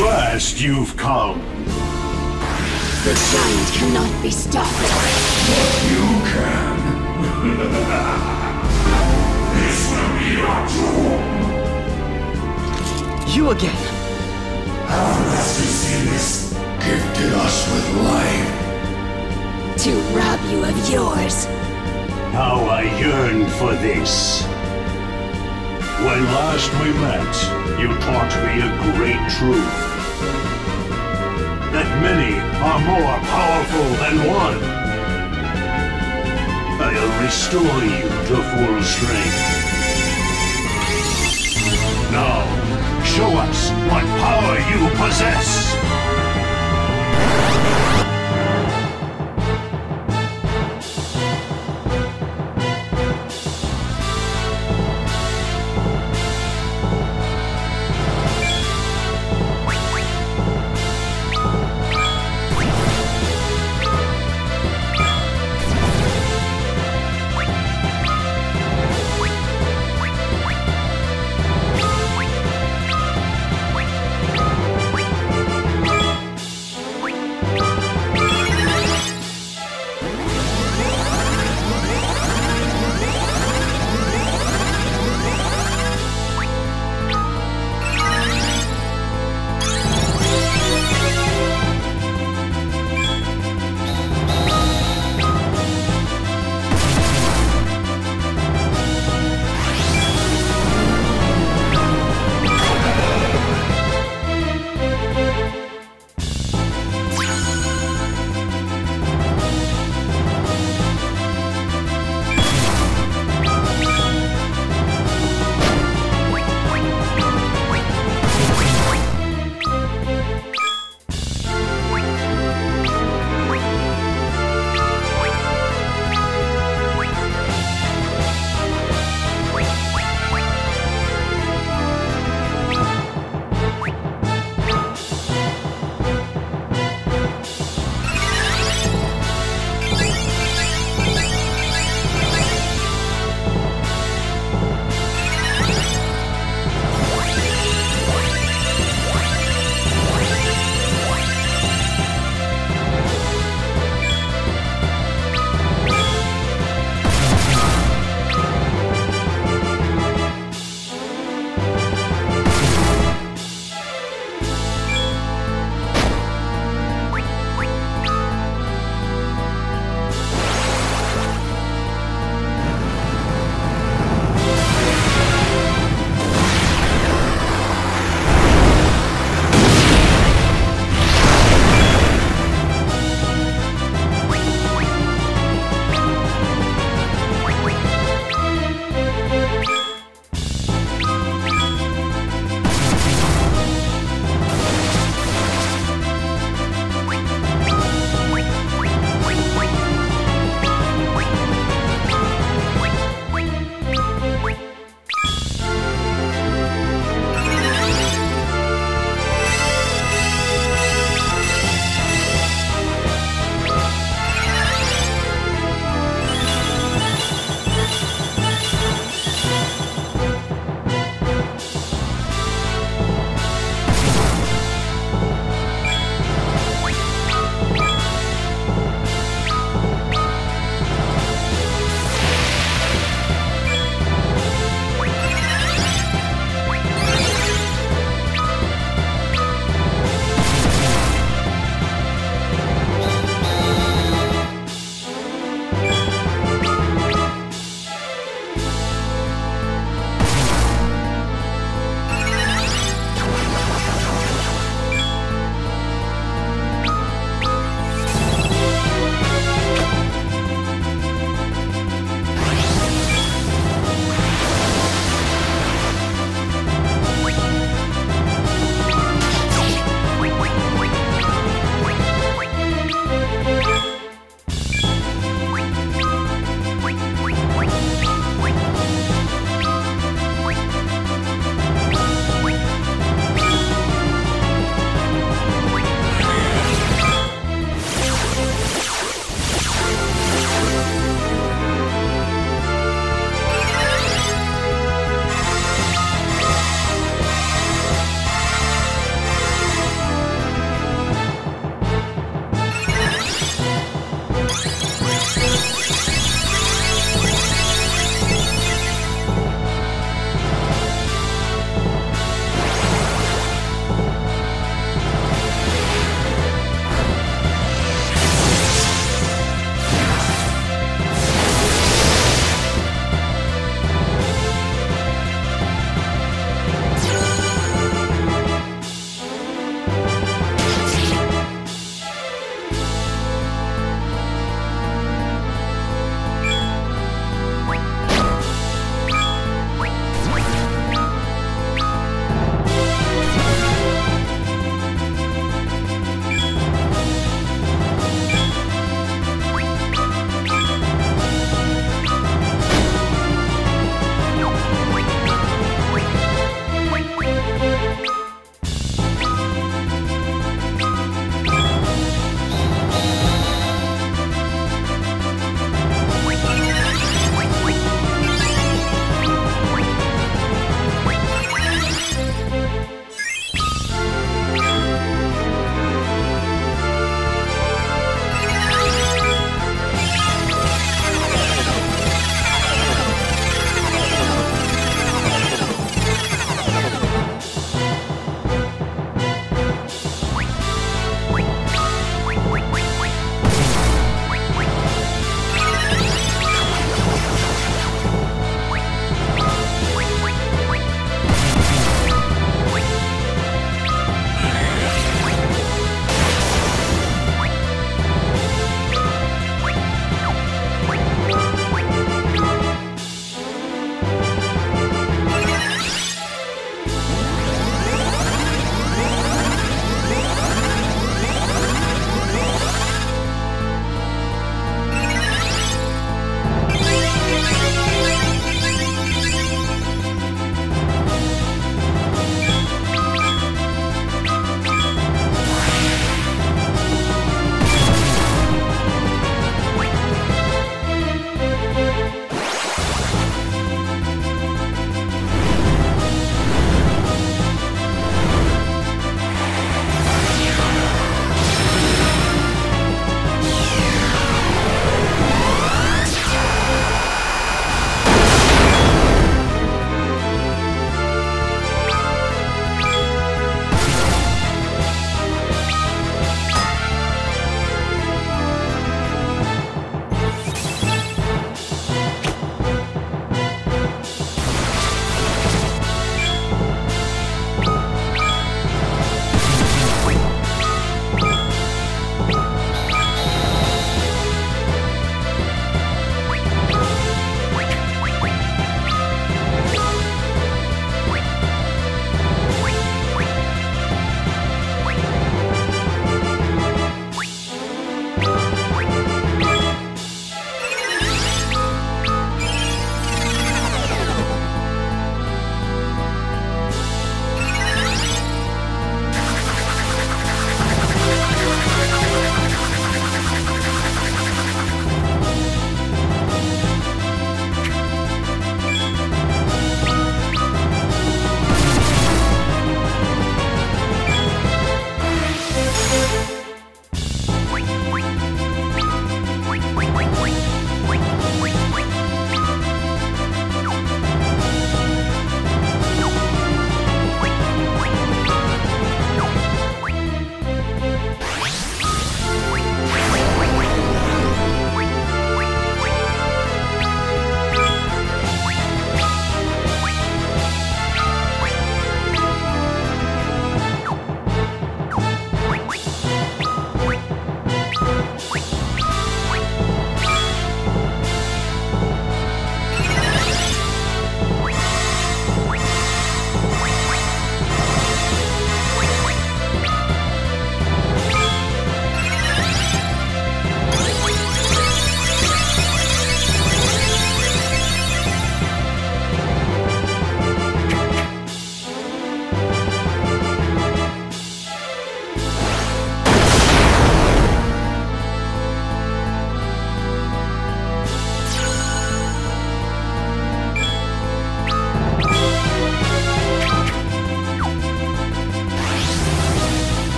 worst you've come. The giant cannot be stopped. But you can. This will be your doom. You again. How has this Venus gifted us with life? To rob you of yours. How I yearn for this. When last we met, you taught me a great truth. That many are more powerful than one. I'll restore you to full strength. Now, show us what power you possess!